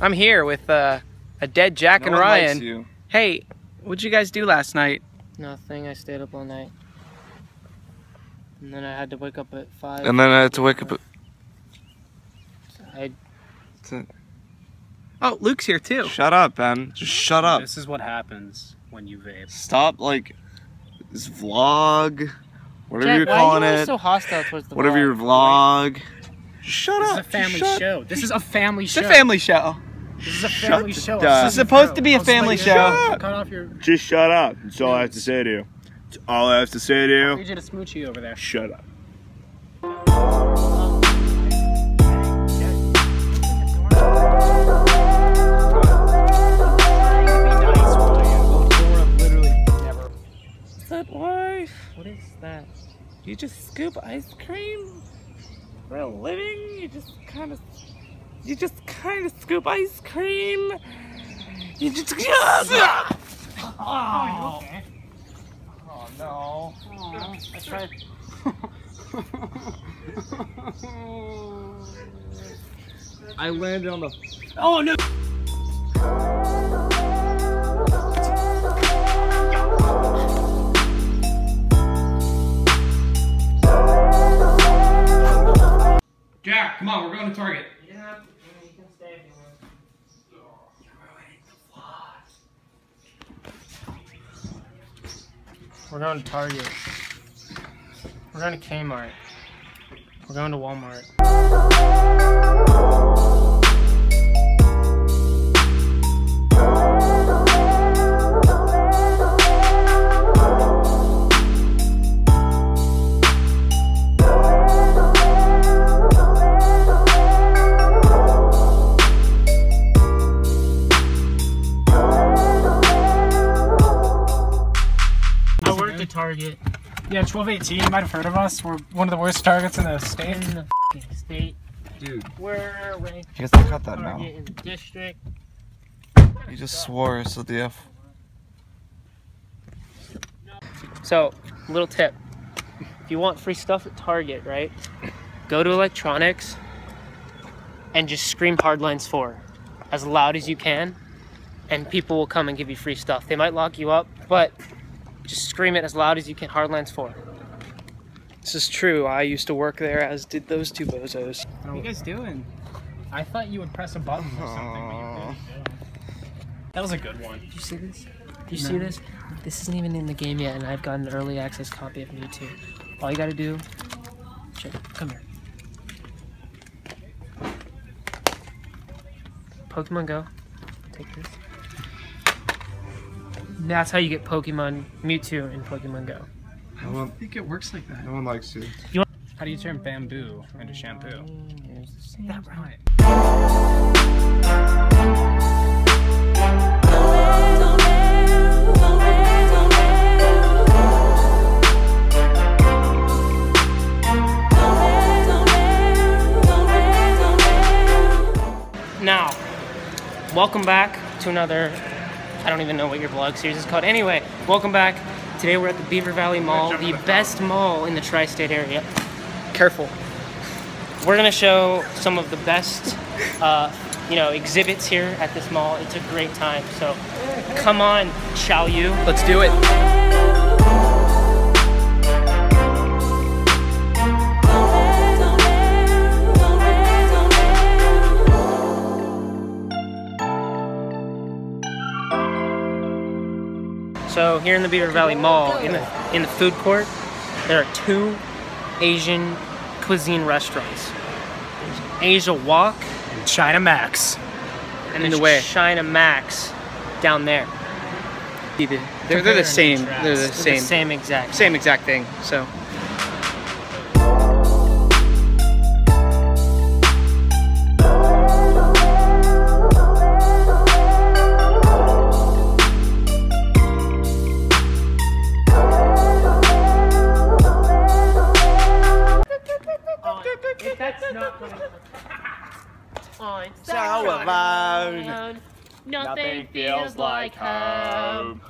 I'm here with a dead Jack and Ryan. Hey, what'd you guys do last night? Nothing. I stayed up all night. And then I had to wake up at 5. And then I had to wake up at... Oh, Luke's here too. Shut up, Ben. Just shut up. This is what happens when you vape. Stop, like, this vlog, whatever Jack, you're calling it. Why are you so hostile towards the vlog? Whatever your vlog. Shut up. This is a family show. This is a family show. It's a family show. This is a family show. This is supposed to be a family show. Cut off your... Just shut up. That's all I have to say to you. That's all I have to say to you. I need you to smoochie over there. Shut up. What is that? You just scoop ice cream for a living? You just kind of scoop ice cream. You just. Oh, are you okay? Oh no! Oh, I tried. I landed on the. Oh no! Jack, come on, we're going to Target. Yeah, you can stay if you want. You ruined the vlog. We're going to Target. We're going to Kmart. We're going to Walmart. Target. Yeah, 1218, you might have heard of us. We're one of the worst Targets in the state. In the f***ing state. Dude. We're ranked. I guess I cut that now. In the district. You just swore, so the F. So, little tip. If you want free stuff at Target, right? Go to electronics and just scream hardlines 4 as loud as you can, and people will come and give you free stuff. They might lock you up, but just scream it as loud as you can. Hardlines 4. This is true. I used to work there, as did those two bozos. What are you guys doing? I thought you would press a button or something, but you didn't. That was a good one. Did you see this? Did you see this? This isn't even in the game yet, and I've got an early access copy of Mewtwo. All you gotta do... Come here. Pokemon Go. Take this. That's how you get Pokemon Mewtwo in Pokemon Go. I don't think it works like that. No one likes to. How do you turn bamboo into shampoo? That's right. Now, welcome back to another. I don't even know what your vlog series is called. Anyway, welcome back. Today we're at the Beaver Valley Mall, the best mall in the tri-state area. Careful. We're gonna show some of the best, exhibits here at this mall. It's a great time. So, come on, shall you? Let's do it. So here in the Beaver Valley Mall, in the food court, there are 2 Asian cuisine restaurants. There's Asia Walk and China Max. And there's China Max down there. They're the same. They're the same exact. Same exact thing. So. Nothing feels like home.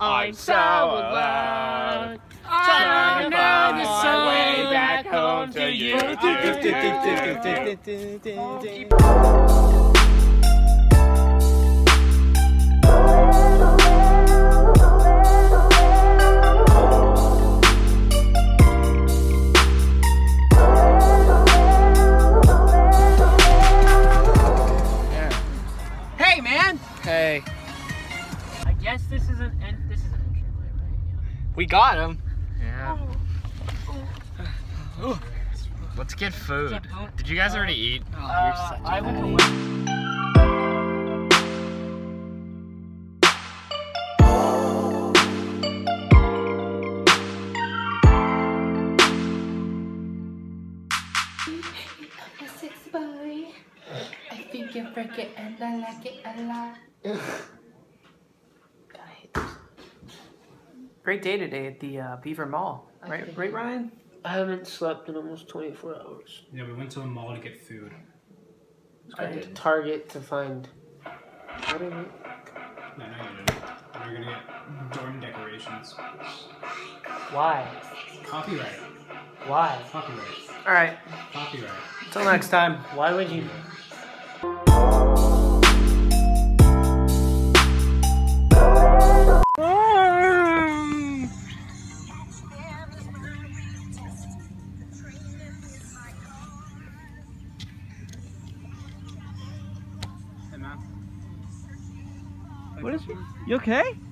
I'm so alone. I'm on my way back home to you. We got him. Yeah. Ooh. Let's get food. Did you guys already eat? I went away. It and I like it a lot. Great day today at the Beaver Mall, right, Ryan? I haven't slept in almost 24 hours. Yeah, we went to the mall to get food. I went to Target to find. What are we? No, no, you didn't. We're gonna get Jordan decorations. Why? Copyright. Why? Copyright. All right. Copyright. Until next time. Why would you? What is it? You okay?